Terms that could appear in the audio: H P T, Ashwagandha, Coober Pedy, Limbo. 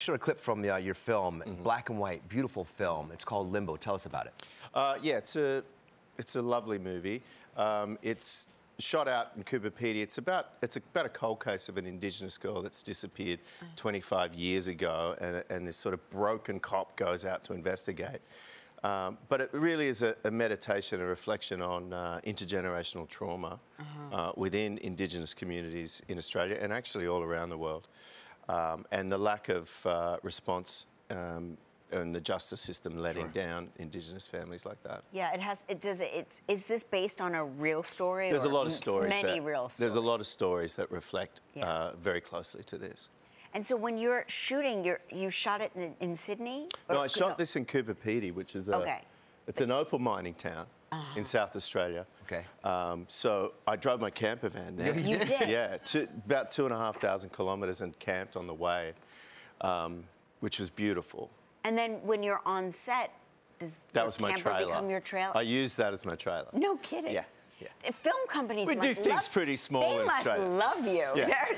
Showed a clip from your film, black and white, beautiful film. It's called Limbo. Tell us about it. Yeah, it's a lovely movie. It's shot out in Coober Pedy. It's about a cold case of an Indigenous girl that's disappeared 25 years ago, and this sort of broken cop goes out to investigate. But it really is a meditation, a reflection on intergenerational trauma within Indigenous communities in Australia and actually all around the world. And the lack of response and the justice system letting down Indigenous families like that. Yeah, it has. It does. Is this based on a real story? There's a lot of stories. There's a lot of stories that reflect very closely to this. And so, when you're shooting, you shot it in Sydney? No, I shot this in Coober Pedy, which is it's an opal mining town in South Australia. Okay. So I drove my camper van there. You did? Yeah, about 2,500 kilometres and camped on the way, which was beautiful. And then when you're on set, does the camper become your trailer? I used that as my trailer. No kidding. Yeah. Film companies must love you. We do things pretty small in Australia. They must love you. Yeah.